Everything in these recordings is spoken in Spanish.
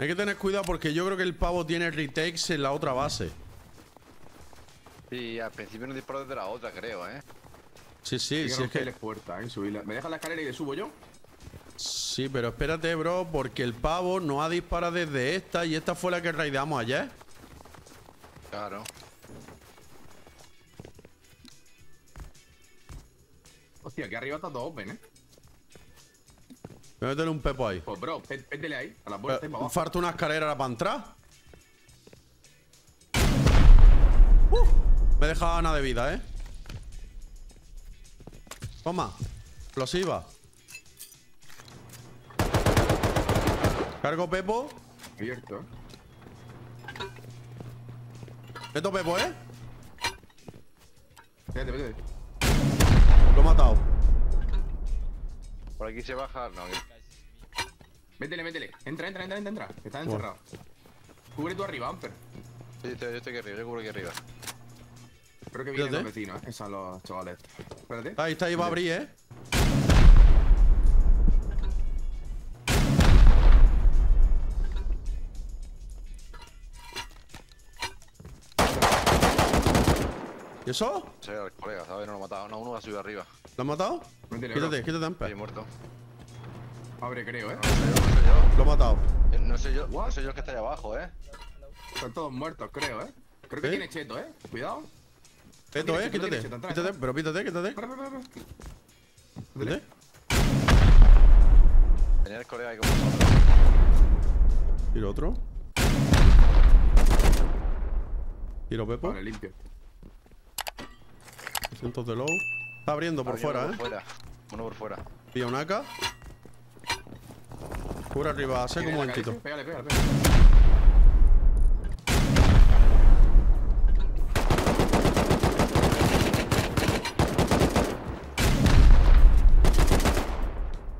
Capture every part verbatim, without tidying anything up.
Hay que tener cuidado porque yo creo que el pavo tiene retakes en la otra base. Sí, al principio nos disparó desde la otra, creo, ¿eh? Sí, sí, sí, sí es que... es puerta, ¿eh? Subirla. ¿Me dejas la escalera y le subo yo? Sí, pero espérate, bro, porque el pavo no ha disparado desde esta y esta fue la que raidamos ayer. Claro. Hostia, aquí arriba está todo open, ¿eh? Voy a meterle un pepo ahí. Pues, bro, pétele ahí, a la puerta y para abajo. Falta una escalera para entrar. Uh, me he dejado nada de vida, ¿eh? Toma, explosiva. Cargo pepo. Abierto. Esto pepo, ¿eh? Vete, vete. Lo he matado. Por aquí se baja, no. Métele, métele. Entra, entra, entra, entra. Estás encerrado. Cubre tú arriba, Amper. Sí, yo estoy aquí arriba, yo cubro aquí arriba. Creo que vienen los vecinos, que son los chavales. Espérate. Ahí está, ahí va a abrir, eh. ¿Y eso? Sí, el colega, ¿sabes? No lo ha matado. No, uno ha subido arriba. ¿Lo han matado? Métele, quítate, bro. Quítate, Amper. Sí, muerto. Abre, creo, eh. No, no sé yo, no sé yo. Lo he matado. No sé yo, no sé yo el que está ahí abajo, eh. Están todos muertos, creo, eh. Creo que ¿Eh? tiene cheto, eh. Cuidado. Cheto, no eh, cheto, quítate. Cheto, atrás, quítate, pero pítate, quítate. Para, para, para. ¿Dónde? Tenía el colega ahí como. Tiro otro. Tiro Pepo. Vale, limpio. doscientos de low. Está abriendo por fuera, uno por eh. Fuera. Uno por fuera. Pilla un A K. Cura arriba, sé como un momentito. Pégale, pégale, pégale.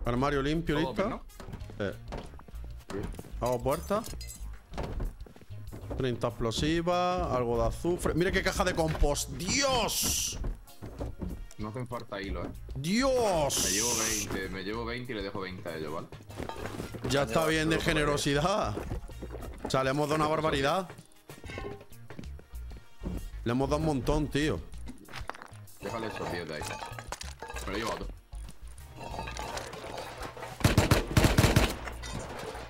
Armario limpio, todo listo. Open, ¿no? eh. Hago puerta. treinta explosivas, algo de azufre. Mira qué caja de compost. ¡Dios! No hacen falta hilo, eh. ¡Dios! Me llevo veinte, me llevo veinte y le dejo veinte a ellos, ¿vale? Ya está bien de generosidad. O sea, le hemos dado una barbaridad. Le hemos dado un montón, tío. Déjale esos diez de ahí. Me lo llevo otro.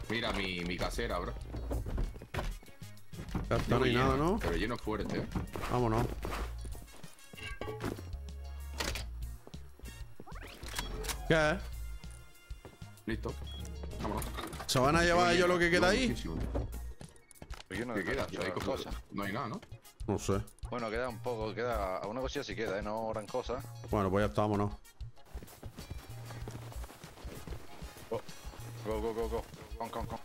Mira mi, mi casera, bro. Ya está, no hay nada, ¿no? Pero lleno fuerte, eh. Vámonos. ¿Qué? Listo. Vámonos. ¿Se van a llevar ellos lo que queda ahí? ¿Qué queda? No hay nada, ¿no? No sé. Bueno, queda un poco, queda. Una cosilla sí queda, ¿eh? No gran cosa. Bueno, pues ya está, vámonos. Oh. Go, go, go, go. Con, con, con.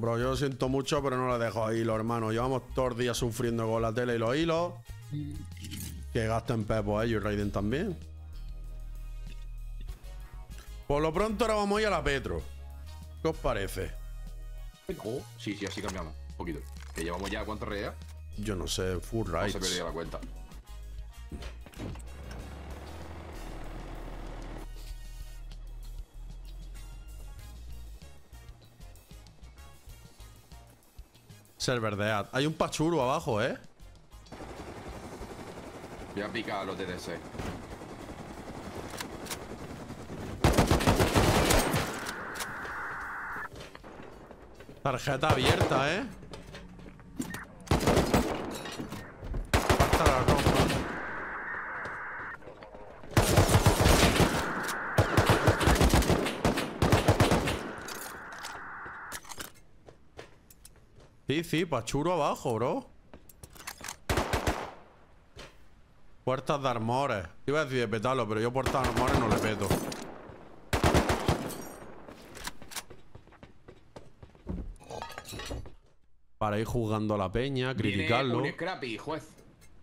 Bro, yo lo siento mucho, pero no lo dejo a hilo, hermano. Llevamos todos los días sufriendo con la tele y los hilos. Que gasten pepo ellos, ¿eh? Y Raiden también. Por lo pronto ahora vamos a ir a la Petro. ¿Qué os parece? Oh, sí, sí, así cambiamos. Un poquito. ¿Que llevamos ya cuántas redes? Yo no sé, full rights. No se perdía la cuenta. Server de ad. Hay un pachuro abajo, ¿eh? Voy a picar a los T D C. Tarjeta abierta, ¿eh? Falta la compra. Sí, sí, pachuro abajo, bro. Puertas de armores. Iba a decir de petarlo, pero yo puertas de armores no le peto. Para ir jugando a la peña, criticarlo. Viene un scrappy, juez.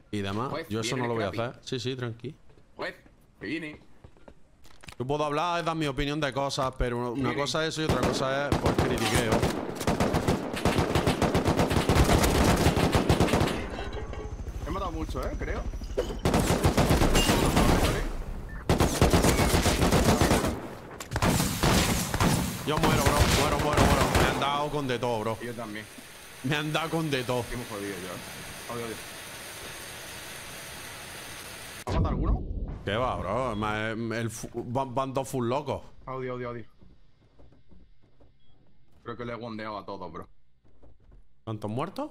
Y demás. Juez, yo eso no lo voy scrappy. a hacer. Sí, sí, tranqui. Juez, que viene. Yo puedo hablar, dar mi opinión de cosas, pero una viene. cosa es eso y otra cosa es por critiqueo. Mucho, eh, creo. Yo muero, bro. Bueno, bueno, bueno. Me han dado con de todo, bro. Yo también. Me han dado con de todo. Qué hemos jodido yo. Odio, odio. ¿Ha matado alguno? ¿Qué va, bro? El, el, el, van, van dos full locos. Audio, audio, audio. Creo que le he gondeado a todos, bro. ¿Cuántos muertos?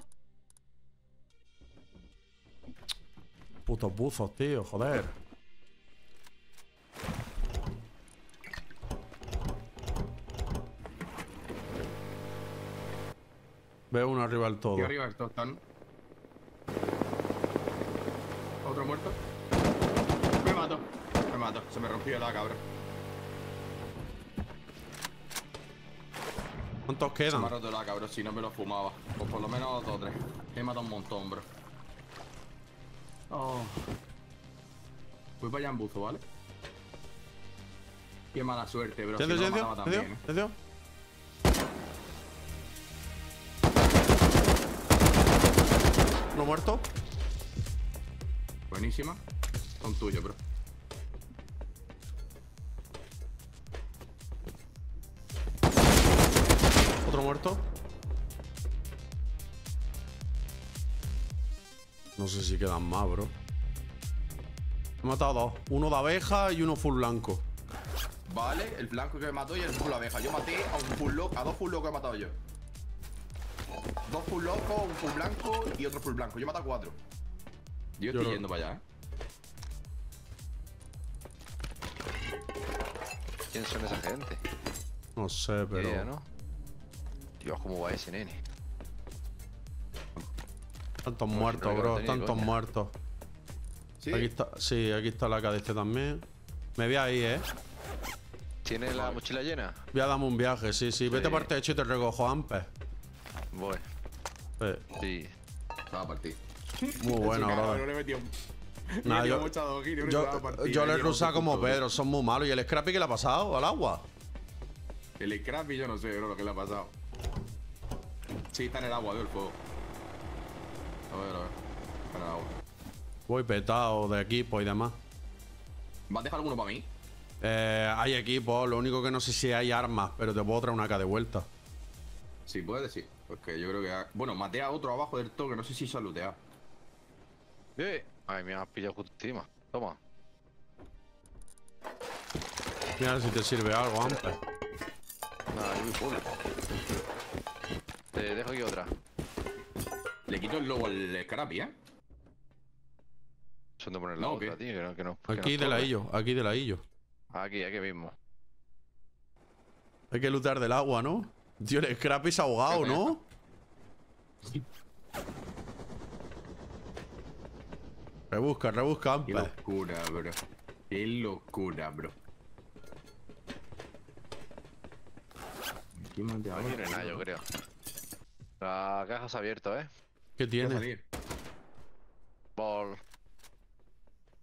Putos buzos, tío, joder. Veo uno arriba del todo. Y arriba del todo están. Otro muerto. Me mato. Me mato. Se me rompió la cabra. ¿Cuántos quedan? Se me ha roto la cabra, si no me lo fumaba. Pues por lo menos dos o tres. Me he matado un montón, bro. Oh. Voy para allá en buzo, ¿vale? Qué mala suerte, bro. ¿Entendió? ¿Entendió? ¿Uno muerto? Buenísima. Son tuyos, bro. Otro muerto. No sé si quedan más, bro. He matado a dos. Uno de abeja y uno full blanco. Vale, el blanco que me mató y el full abeja. Yo maté a un full loco, a dos full locos he matado yo. Dos full locos, un full blanco y otro full blanco. Yo he matado a cuatro. Yo estoy yo yendo para allá, ¿eh? ¿Quién son esa gente? No sé, pero... Idea, ¿no? Dios, ¿cómo va ese nene? Tantos no, muertos, no bro, tantos coña. muertos. ¿Sí? Aquí está, sí, aquí está la cadete también. Me voy ahí, ¿eh? ¿Tienes la mochila llena? Voy a darme un viaje, sí, sí. sí. Vete para el techo y te recojo antes. Voy. Sí. sí. Estaba para ti. Muy bueno, bro. No le he metido, nah, me he metido yo, yo, partida, yo le he rusado como Pedro, son muy malos. ¿Y el Scrappy qué le ha pasado al agua? El Scrappy yo no sé, bro, lo que le ha pasado. Sí, está en el agua, veo el fuego. A ver, a ver. Está en el agua. Voy petado de equipo y demás. ¿Vas a dejar alguno para mí? Eh, hay equipo, lo único que no sé si hay armas, pero te puedo traer una acá de vuelta. Sí, puedes, sí. Porque yo creo que... Ha... Bueno, maté a otro abajo del toque, no sé si se ha looteado. Eh. Ay, me has pillado justo encima. Toma. Mira si te sirve algo, antes. Nada, yo voy por... Te dejo aquí otra. Le quito el lobo al Scrappy, ¿eh? Son de poner la no, otra, tío, que no, que no, que aquí de la illo, aquí de la illo. Aquí, aquí mismo. Hay que lootear del agua, ¿no? Tío, el Scrappy se ha ahogado, ¿no? Rebusca, rebusca, ampa. Qué locura, bro. Qué locura, bro. Aquí no tiene nada, yo creo. La caja se ha abierto, ¿eh? ¿Qué tiene? Ball.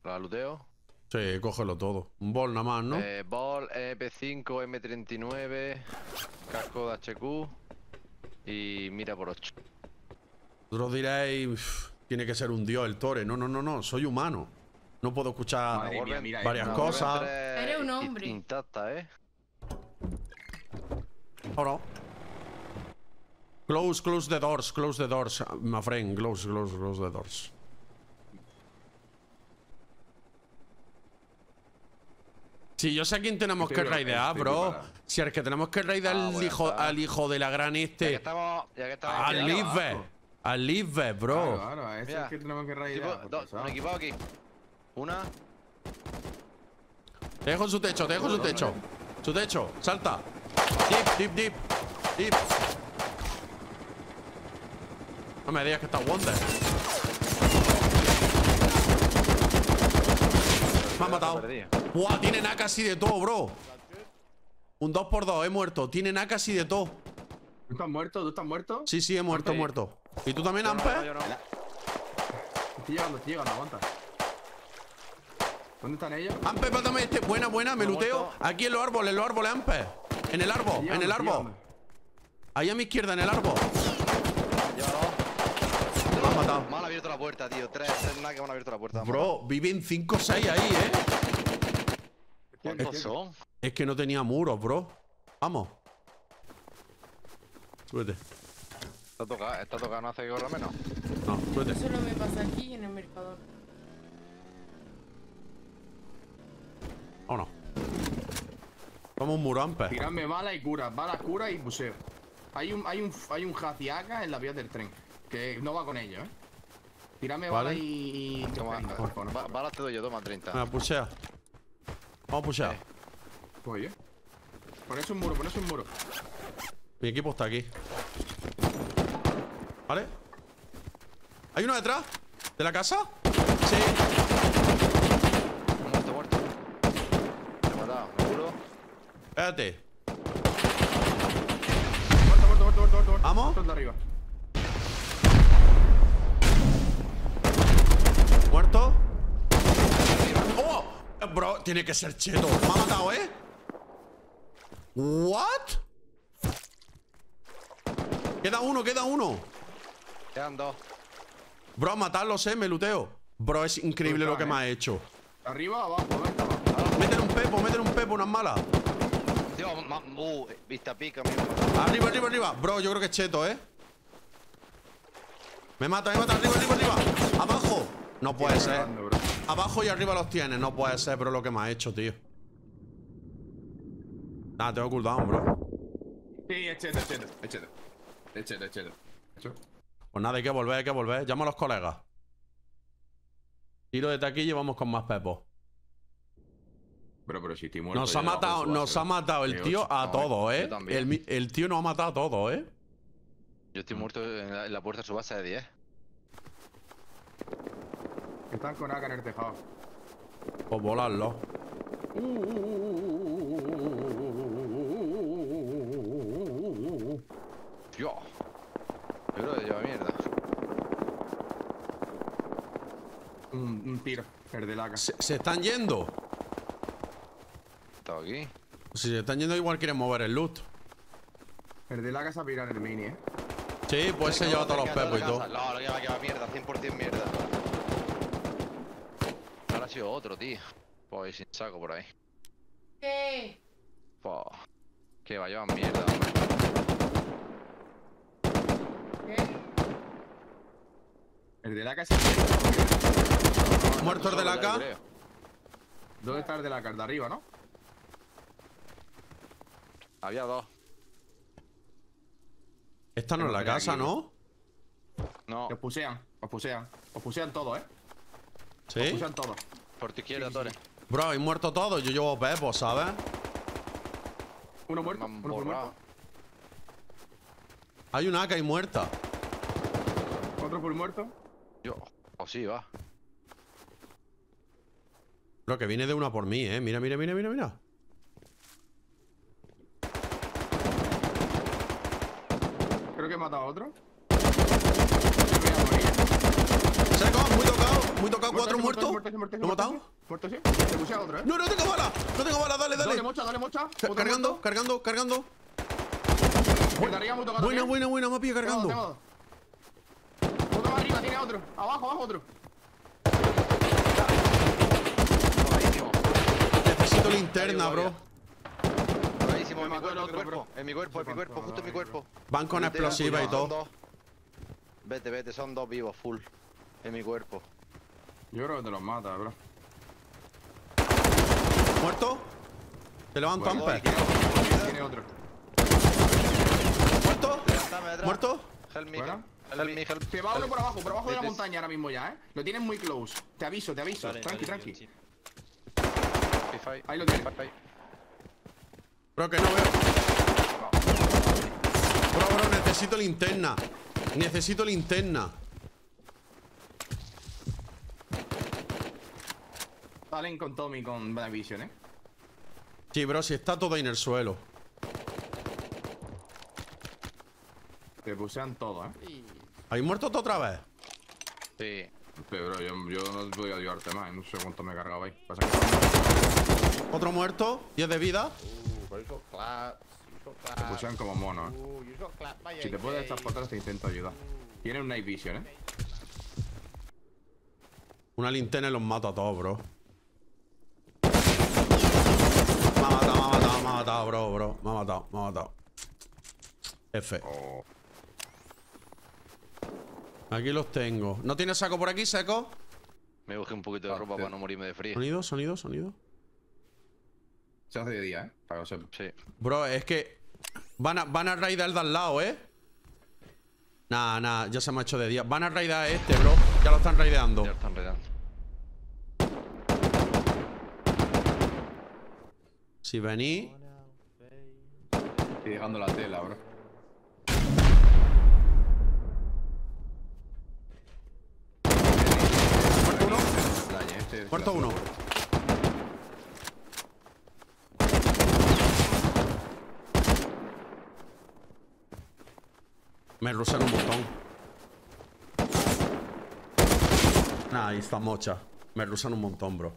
¿La luteo? Sí, cógelo todo. Un ball nada más, ¿no? Eh, ball, E P cinco, M treinta y nueve, casco de H Q y mira por ocho. Vosotros diréis... Tiene que ser un dios el Tore. No, no, no, no. Soy humano. No puedo escuchar Madre, mira, mira, varias mira, cosas. Eres un hombre. Intacta, ¿eh? Ahora. Close, close the doors, close the doors. My friend, close, close, close the doors. Si yo sé a quién tenemos estoy que raidear, bro. Para... Si es que tenemos que raidear ah, al, hijo, al hijo de la gran este. Ya que estamos, ya que estamos al Lisbeth. Al live, bro. Claro, claro, ese mira, es que tenemos que raidear. Un equipado aquí. Una. Te dejo en su techo, te dejo en su techo. Su techo, salta. Deep, deep, deep. Deep. No me digas que está Wonder. Me han matado. Buah, tienen A casi de todo, bro. Un dos por dos, he muerto. Tienen A casi de todo. ¿Tú estás muerto? ¿Tú estás muerto? Sí, sí, he muerto, muerto. ¿Y tú también, Ampe? No, no, no, no. Estoy llegando, estoy llegando, aguanta. ¿Dónde están ellos? Ampe, pátame este. Buena, buena, me luteo. Aquí en los árboles, en los árboles, Ampe. En el árbol, llegando, en el árbol. Ahí a mi izquierda, en el árbol. Llévalo. Me han matado. Me han abierto la puerta, tío. Tres, tres, nada que me han abierto la puerta. Bro, viven cinco o seis ahí, ¿eh? ¿Cuántos son? Es que no tenía muros, bro. Vamos. Súbete. Está tocada, está tocada, no hace que corra menos. No, súbete. Eso solo me pasa aquí en el mercador. Vámonos. Vamos a un murón, pe. Tirarme balas y curas, balas, curas y buceo. Hay un, hay un, hay un haciaca en la vía del tren. Que no va con ellos, eh. Tirame vale. Balas y... Toma, ba balas te doy yo, toma treinta. Venga, pusea. Vamos a pushear. Oye. Eh. Ponerse un muro, ponerse un muro. Mi equipo está aquí. Vale. ¿Hay uno detrás? ¿De la casa? Sí. Muerto, muerto. Me he matado, seguro. Espérate. Muerto, muerto, muerto, muerto, muerto. ¿Vamos? Muerto arriba. ¿Muerto? ¡Oh! Bro, tiene que ser cheto. Me ha matado, ¿eh? ¿What? Queda uno, queda uno. Quedan dos. Bro, matarlos, ¿eh? Me luteo. Bro, es increíble lo que me ha hecho. ¿Arriba o abajo? Métele un pepo, métele un pepo, unas malas. Dios, uh, vista pica. Arriba, arriba, arriba. Bro, yo creo que es cheto, ¿eh? Me mata, me mata. Arriba, arriba, arriba. Abajo. No puede ser. Abajo y arriba los tienes. No puede ser, bro, lo que me ha hecho, tío. Nada, tengo cooldown, bro. Sí, échate, échate, échate. Échate, échate. Pues nada, hay que volver, hay que volver. Llamo a los colegas. Tiro desde aquí y llevamos con más pepos. Pero, pero si estoy muerto. Nos ha matado, nos ha matado el tío a todos, eh. El, el tío nos ha matado a todos, eh. Yo estoy muerto en la, en la puerta de su base de diez. Están con A K en el tejado. Pues volarlo. Dios. Yo creo que lleva mierda. Un, un tiro, el de la A K. Se, se están yendo. Está aquí. Si se están yendo, igual quieren mover el loot. El de la A K se ha pirado en el mini, eh. Sí, pues se lleva todos los pepos y todo. No, lo lleva, lleva mierda, cien por cien mierda. Ahora ha sido otro, tío. Pues sin saco por ahí. ¿Qué? Pues. Que va, llevan mierda, hombre. ¿Qué? El de la A K se... Muerto el de la A K. ¿Dónde está el de la A K? De arriba, ¿no? Había dos. Esta no es la casa, ¿no? No. Os pusean, os pusean. Os pusean todo, ¿eh? ¿Sí? Os pusean todo. Por tu izquierda, sí, sí, Tore. Bro, hay muerto todo. Yo llevo pepo, ¿sabes? Uno muerto, uno muerto. Hay una A K ahí muerta. Otro por muerto. Yo. O oh, sí, va. Bro, que viene de una por mí, ¿eh? Mira, mira, mira, mira, mira. Creo que he matado a otro. Seco, muy tocado, muy tocado, cuatro muertos. ¿Lo he matado? Muerto, sí. Te puse a otro, eh. No, no tengo bala, no tengo bala, dale, dale. Dale mocha, dale mocha. Cargando, cargando, cargando. Buena, buena, buena, me ha pillado cargando. Otro arriba, tiene otro. Abajo, abajo, otro. Necesito linterna, bro. En mi, cuerpo, otro, cuerpo, en mi cuerpo, en mi cuerpo, justo en mi cuerpo. Van con explosivas y todo. Vete, vete, son dos vivos, full. En mi cuerpo. Yo creo que te los mata, bro. ¿Muerto? Te levantan, pe. Tiene otro. ¿Muerto? ¿Muerto? Help me, help me, help. Te va uno por abajo, por abajo de la montaña ahora mismo ya, eh. Lo tienes muy close. Te aviso, te aviso. Tranqui, tranqui. Ahí lo tienes. Bro, que no veo. Bro, bro, necesito linterna. Necesito linterna. Salen con Tommy, con Black Vision, eh. Sí, bro, si está todo ahí en el suelo. Te pusean todo, eh. ¿Hay muerto todo otra vez? Sí. Pero yo, yo no podía ayudarte más, no sé cuánto me cargaba ahí. Pasa que... Otro muerto, diez de vida. Te pusieron como mono, eh. Si te puedes transportar, te intento ayudar. Tienen una night vision, eh. Una linterna y los mato a todos, bro. Me ha matado, me ha matado, me ha matado, bro, bro. Me ha matado, me ha matado. F. Aquí los tengo. ¿No tienes saco por aquí, saco? Me busqué un poquito de ropa para no morirme de frío. Sonido, sonido, sonido. Se hace de día, ¿eh? Para que se... Sí. Bro, es que van a, van a raidar al de al lado, ¿eh? Nah, nah, ya se me ha hecho de día. Van a raidar a este, bro. Ya lo están raideando. Ya lo están raideando. Si vení... Estoy dejando la tela, bro. Muerto uno. Muerto uno. Me rusan un montón. Nah, ahí está mocha. Me rusan un montón, bro.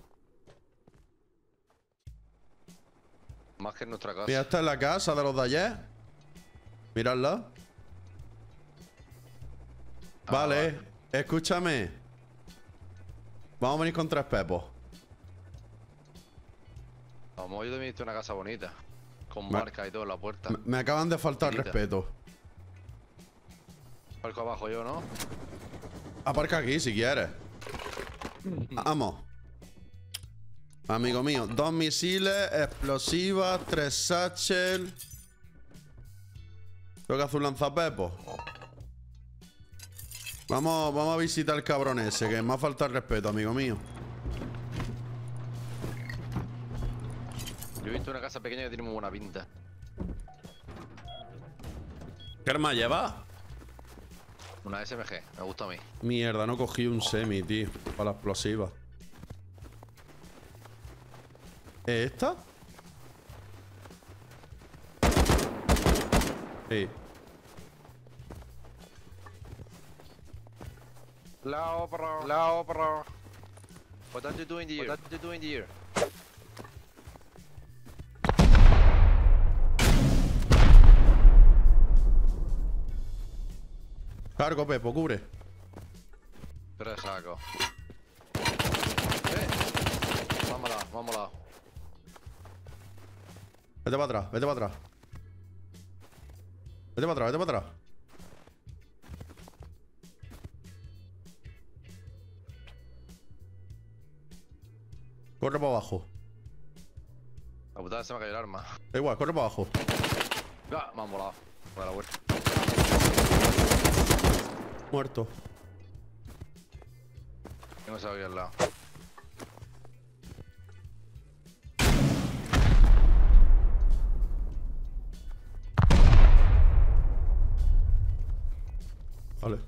Más que en nuestra casa. Mira, esta es la casa de los de ayer. Miradla. Ah, vale, vale, escúchame. Vamos a venir con tres pepos. Vamos, yo te he visto una casa bonita. Con me... marca y todo en la puerta. Me, me acaban de faltar Quilita. respeto. Aparco abajo yo, ¿no? Aparca aquí si quieres. Vamos. Amigo mío, dos misiles, explosivas, tres satchel. Tengo que hacer un lanzapepo. Vamos, vamos a visitar al cabrón ese, que me ha faltado el respeto, amigo mío. Yo he visto una casa pequeña que tiene muy buena pinta. ¿Qué arma lleva? Una S M G, me gusta a mí. Mierda, no cogí un semi, tío. Para la explosiva. ¿Es esta? Sí. La opera, la opera. What are you doing here? What are you doing here? Cargo, Pepo, cubre. Tres sacos. Eh. Vámonos, vámonos. Vete para atrás, vete para atrás. Vete para atrás, vete para atrás. Corre para abajo. La putada se me ha caído el arma. Da igual, corre para abajo. Ah, me han volado. Me da la vuelta. Muerto. No se había al lado. Vale.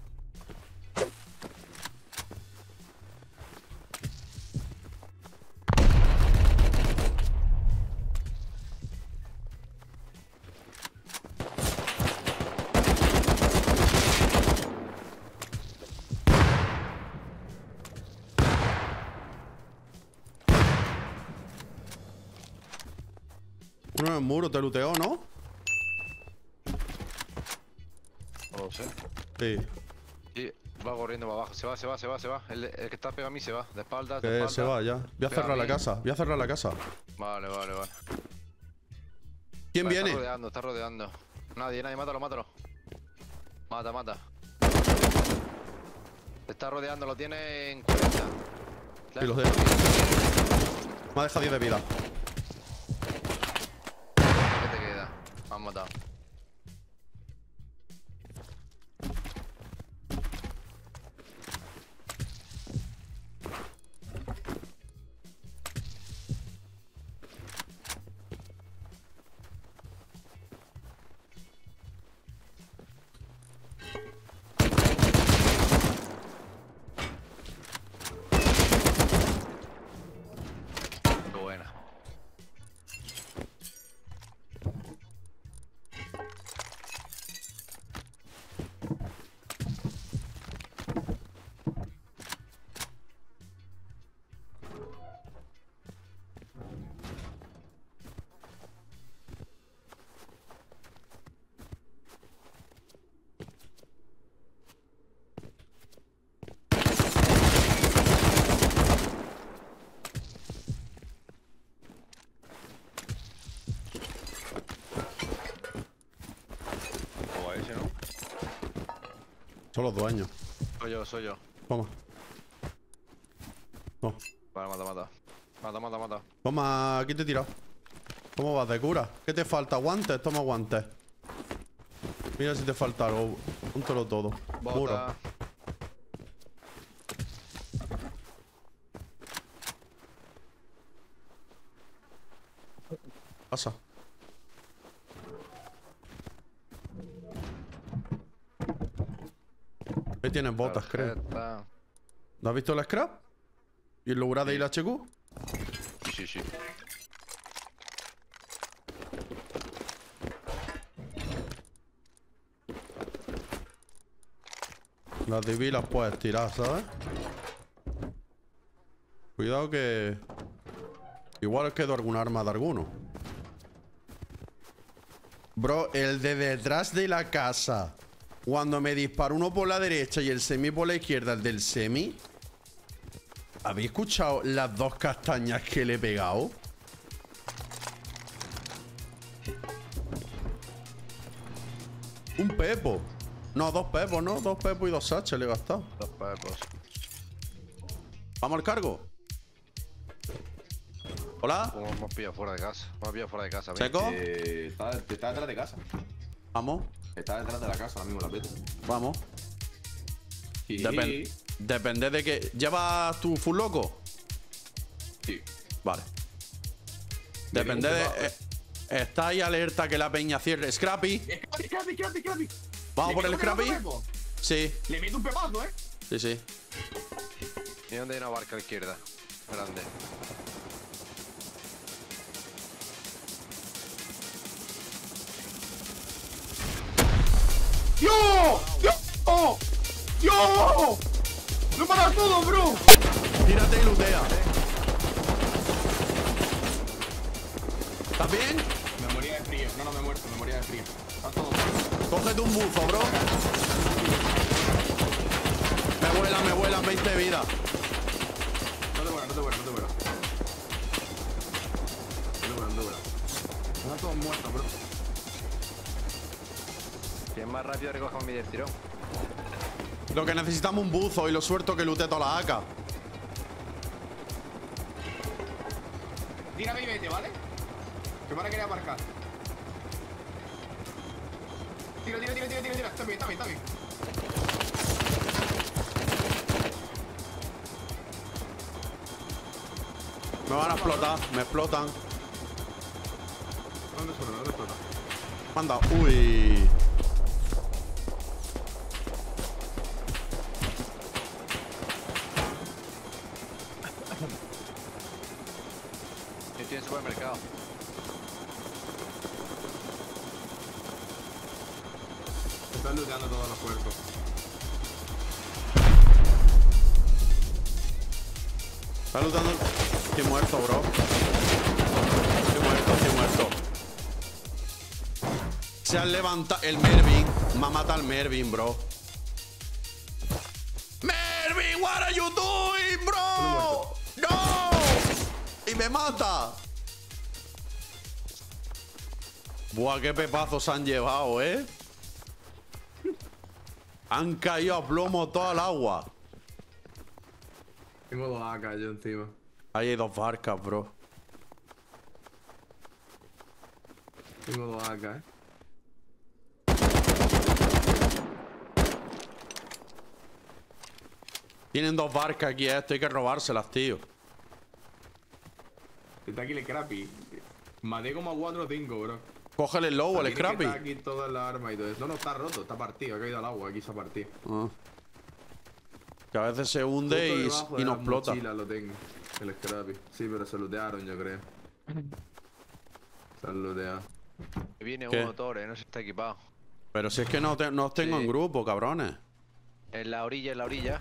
Uno en el muro te looteó, ¿no? No lo sé. Sí. Sí, va corriendo para abajo. Se va, se va, se va, se va. El, el que está pegado a mí se va. De espaldas, de espaldas. Se va, ya. Voy a cerrar a la casa. Voy a cerrar la casa. Vale, vale, vale. ¿Quién vale, viene? Está rodeando, está rodeando. Nadie, nadie. Mátalo, mátalo. Mata, mata. Está rodeando, lo tiene en cuarenta. Y sí, los de... Me ha dejado diez de vida. Me han matado. Buena. Solo dos años. Soy yo, soy yo. Toma. No. Vale, mata, mata. Mata, mata, mata. Toma, aquí te he tirado. ¿Cómo vas de cura? ¿Qué te falta? ¿Guantes? Toma guantes. Mira si te falta algo. Póntelo todo. Bota. Muro. Pasa. Ahí tienes botas, creo. ¿No has visto el scrap? ¿Y el lugar de ir a H Q? Sí, sí, sí. Las divi las puedes tirar, ¿sabes? Cuidado que... igual quedó alguna arma de alguno. Bro, el de detrás de la casa. Cuando me disparó uno por la derecha y el semi por la izquierda, el del semi... ¿Habéis escuchado las dos castañas que le he pegado? Un pepo. No, dos pepos, ¿no? Dos pepos y dos sachs le he gastado. Dos pepos. Vamos al cargo. Hola. Oh, me has pillado fuera de casa. Me has pillado fuera de casa. ¿Seco? Eh, está, está detrás de casa. Vamos. Está detrás de la casa, ahora mismo la peta. Vamos. Sí. Depende, depende de que... ¿Llevas tu full loco? Sí. Vale. Depende de... de... Eh, está ahí alerta que la peña cierre. Scrappy. Scrappy, Scrappy, Scrappy, Scrappy. ¿Vamos por el Scrappy? Sí. Le meto un pepazo, ¿eh? Sí, sí. ¿Y dónde hay una barca a la izquierda? Grande. ¡Yo! ¡Yo! ¡Oh! ¡Yo! ¡Lo matas todo, bro! Tírate y lootea. ¿Estás bien? Me moría de frío. No, no me he muerto. Me moría de frío. Está todo frío. Cógete un bufo, bro. Me vuelan, me vuelan veinte vidas. No te vuelan, no te vuelan, no te vuelan. No te vuelan, no te vuelan. Están todos muertos, bro. Bien, más rápido recojo mi del tirón. Lo que necesitamos un buzo y lo suelto que lute toda la A K. Tírame y vete, ¿vale? Que van a querer aparcar. Tira, tira, tira, tira, tira, tira. Está bien, está bien, está bien. Me van a explotar, me explotan. ¿Dónde suena? ¿Dónde explota? Manda, uy. Yo estoy en supermercado. Están looteando todos los cuerpos. Están looteando. Estoy muerto, bro. Estoy muerto, estoy muerto. Se han levantado. El Mervin. Me ha matado el Mervin, bro. ¡Mervin, what are you doing, bro! ¡No! ¡Y me mata! Buah, qué pepazos se han llevado, eh. Han caído a plomo toda el agua. Tengo dos A K yo encima. Ahí hay dos barcas, bro. Tengo dos A K, eh. Tienen dos barcas aquí, eh. Esto hay que robárselas, tío. Está aquí el Scrappy. Maté como a cuatro o cinco, bro. Cógele el lobo, el Scrappy. Está aquí todas las armas y todo eso. No, no, está roto, está partido, ha caído al agua, aquí se ha partido. Ah. Que a veces se hunde y, y nos explota. Lo tengo, el Scrappy. Sí, pero se lootearon, yo creo. Se han looteado. Viene ¿Qué? Un motor, eh, no se está equipado. Pero si es que no, te, no os tengo sí. en grupo, cabrones. En la orilla, en la orilla.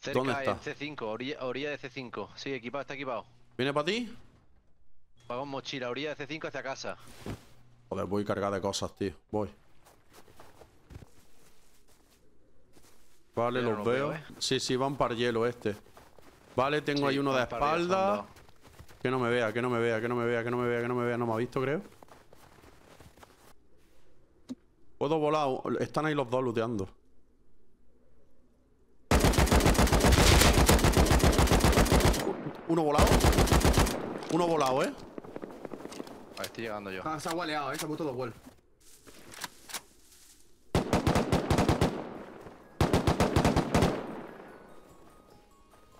Cerca. ¿Dónde está? C cinco, orilla, orilla de C cinco. Sí, equipado, está equipado. ¿Viene para ti? Vamos mochila, orilla de C cinco hacia casa. Joder, voy cargado de cosas, tío. Voy. Vale, los veo. Sí, sí, van para el hielo este. Vale, tengo ahí uno de espalda. Que no me vea, que no me vea, que no me vea, que no me vea, que no me vea. No me ha visto, creo. Puedo volar. Están ahí los dos looteando. Uno volado. Uno volado, eh. Vale, estoy llegando yo. Ah, se ha gualeado, eh. Se ha puesto dos vuelos.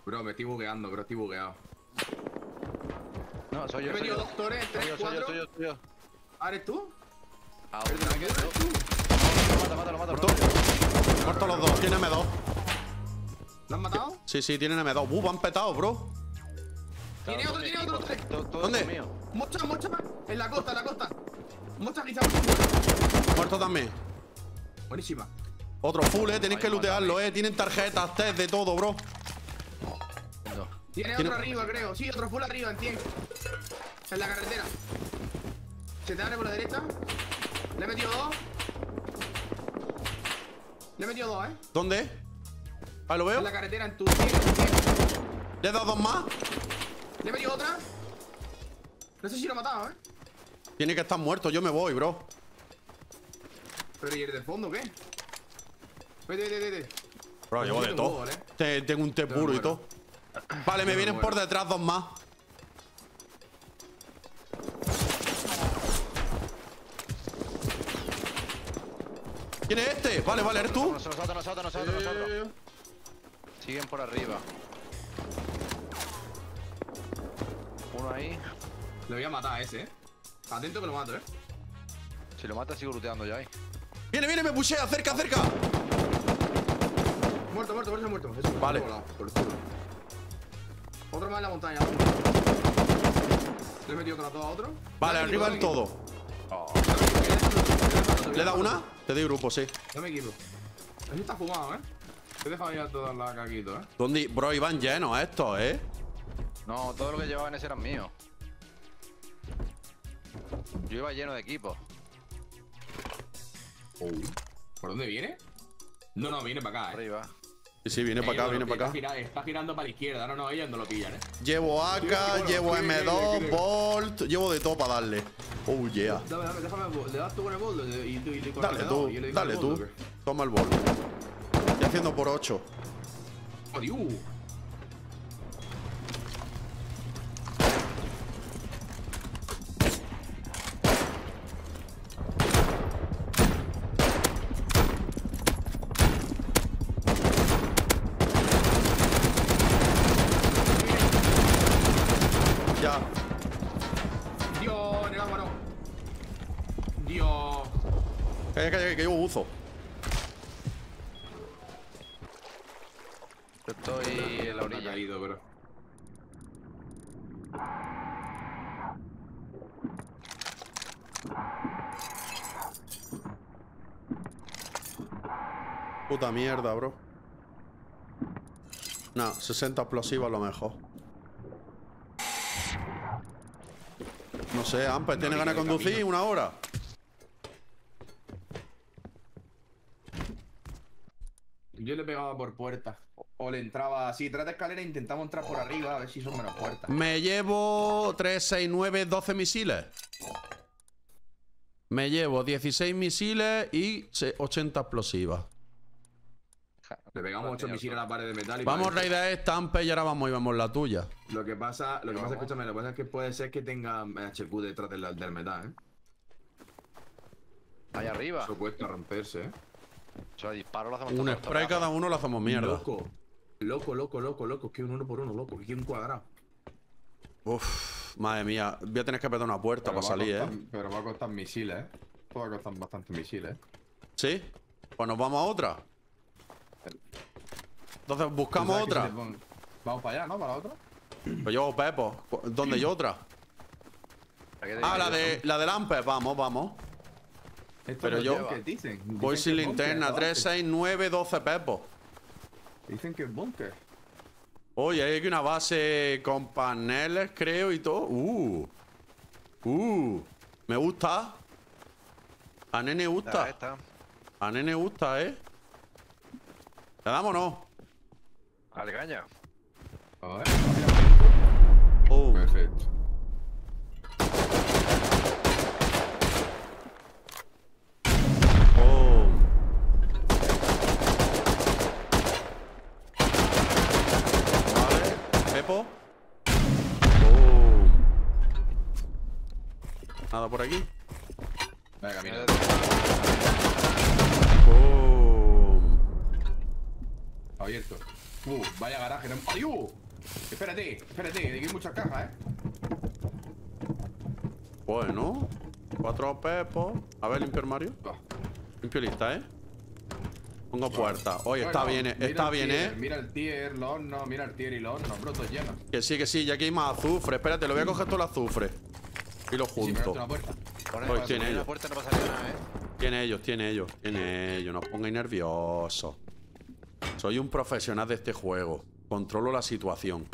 Bro, me estoy bugueando, bro. Estoy bugueado. No, soy yo. He venido dos torres, tres, cuatro. Soy yo, soy yo. ¿Ah, eres tú? Ah, ¿qué eres tú? Lo mata, lo mata, lo mata. Muerto los dos. Tiene M dos. ¿Lo han matado? Sí, sí, tienen M dos. Uh, van petados, bro. Tiene otro, tiene otro. ¿Dónde? Mocha, mocha. En la costa, en la costa. Mocha, quizás. Muerto también. Buenísima. Otro full, eh. Tenéis que lootearlo, eh. Tienen tarjetas, test, de todo, bro. Tiene otro arriba, creo. Sí, otro full arriba, entiendo. En la carretera. Se te abre por la derecha. Le he metido dos. Le he metido dos, eh. ¿Dónde? Ahí lo veo. En la carretera, en tu. Le he dado dos más. Le he metido otra. No sé si lo he matado, eh. Tiene que estar muerto, yo me voy, bro. ¿Pero y el de fondo qué? Vete, vete, vete. Bro, llevo de todo. Tengo un té puro y todo. Vale, me vienen por detrás dos más. ¿Quién es este? Vale, vale, ¿eres tú? Nosotros, nosotros, nosotros, nosotros. Siguen por arriba. Uno ahí. Le voy a matar a ese, eh. Atento que lo mato, eh. Si lo mata sigo looteando ya ahí. Viene, viene, me pushea, cerca, cerca. Muerto, muerto, muerto, muerto. Eso, vale. Otro más en la montaña. Le he metido otra dos a otro. Vale, arriba en todo. Oh. ¿Le da una? Te doy grupo, sí. Dame equipo. Eso está fumado, eh. Te he dejado ya todas las caquitos, eh. ¿Dónde? Bro, iban llenos estos, eh. No, todo lo que llevaban ese eran míos. Yo iba lleno de equipo. Oh. ¿Por dónde viene? No, no, viene para acá, eh. Arriba. Sí, sí, viene para acá, viene para acá. Está girando para la izquierda, no, no, ellos no lo pillan, eh. Llevo A K, llevo M dos, Bolt, llevo de todo para darle. Oh, yeah. Dame, dame, déjame, le das tú con el Bolt y tú con el M dos. Dale tú, dale tú. Toma el Bolt. Estoy haciendo por ocho. Adiós. Calla, calla, que yo buzo. Yo estoy en la orilla. Me ha caído, pero... Puta mierda, bro. No, sesenta explosivos a lo mejor. No sé, Amper, ¿tiene ganas de conducir una hora? Yo le pegaba por puertas. O le entraba así, tras de escalera intentamos entrar por arriba a ver si son menos puertas. Me llevo tres, seis, nueve, doce misiles. Me llevo dieciséis misiles y ochenta explosivas. Le pegamos ocho misiles a la pared de metal y... Vamos, raid a esta, Ampe, y ahora vamos y vamos la tuya. Lo que pasa, lo que pasa, escúchame, lo que pasa es que puede ser que tenga H Q detrás del, del metal, ¿eh? Allá arriba. Eso cuesta romperse, ¿eh? O sea, disparo, lo hacemos un spray cada uno, lo hacemos mierda. Loco, loco, loco, loco, loco. Que un uno por uno, loco. Que un cuadrado. Uff, madre mía. Voy a tener que apretar una puerta pero para salir, costar, eh. Pero va a costar misiles, eh. Esto va a costar bastantes misiles, eh. ¿Sí? Pues nos vamos a otra. Entonces buscamos otra. Pon... Vamos para allá, ¿no? Para la otra. Pues yo, Pepo. ¿Dónde hay otra? Ah, la de la de Lampe. Vamos, vamos. Esto pero yo que dicen, dicen voy sin linterna, tres, seis, nueve, doce pepos. Dicen que es búnker. Oye, hay aquí una base con paneles, creo, y todo. Uh. Uh. Me gusta. A nene gusta. A nene gusta, eh. ¿Le damos o no? Al caña. A ver. Oh. Perfecto. por aquí. Venga, mira. Oh. Abierto. Uh, vaya garaje. No... ¡Adiós! Espérate, espérate, hay muchas cajas, eh. Bueno, cuatro pepos. A ver, limpio armario. Limpio lista, eh. Pongo puerta. Oye, bueno, está bien, está bien, tier, eh. Mira el tier, los hornos, mira el tier y los hornos, brotos llenos. Que sí, que sí, ya que hay más azufre. Espérate, lo voy a coger todo el azufre. Y lo junto. Pues tiene ellos. Tiene ellos, tiene ellos, tiene ellos. No os pongáis nerviosos. Soy un profesional de este juego. Controlo la situación.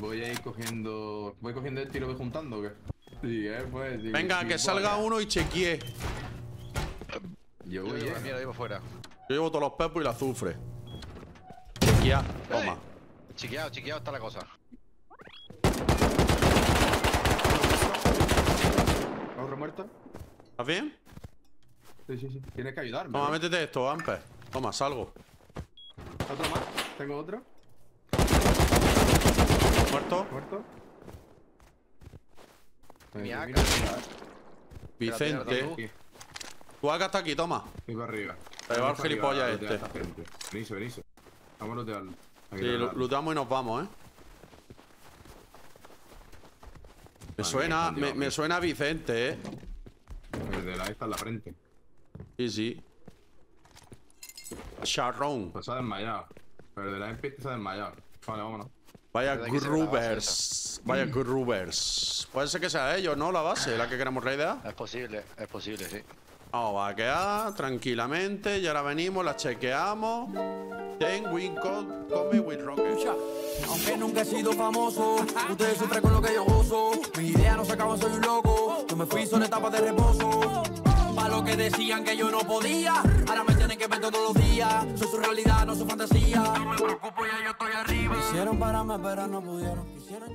Voy a ir cogiendo. Voy cogiendo este y lo voy juntando, ¿o qué? Sí, eh, pues, sí, venga, sí, que salga uno y chequeé. Yo voy a mierda, llevo fuera. Yo llevo todos los pepos y el azufre. Chequea, toma. Chequeado, chequeado está la cosa. ¿Otro muerto? ¿Estás bien? Sí, sí, sí. Tienes que ayudarme. Toma, ¿no? Métete esto, Amper. Toma, salgo. ¿Otro más? ¿Tengo otro? ¿Muerto? ¿Muerto? Miaca. Vicente, tu acá está aquí, toma. Vengo arriba. Te va el gilipollas este. Veniso, veniso. Vamos a lootearlo. Sí, looteamos y nos vamos, eh. Me suena, me, me suena Vicente, eh. El de la esta en la frente. Sí, sí. Charrón. Pues se ha desmayado. Pero el de la M P se ha desmayado. Vale, vámonos. Vaya Groovers, vaya Groovers. Puede ser que sea ellos, ¿no? La base, la que queremos raidear. Es posible, es posible, sí. Vamos a quedar tranquilamente y ahora venimos, la chequeamos. Ten win con come with rocket. Aunque nunca he sido famoso, ustedes sufren con lo que yo gozo. Mi idea no se acaba, soy un loco. Yo me fui, son etapas de reposo. Para lo que decían que yo no podía, ahora me tienen que ver todos los días. Soy su realidad, no su fantasía. No me preocupo, ya yo estoy arriba. Quisieron pararme, pero no pudieron. Quisieron...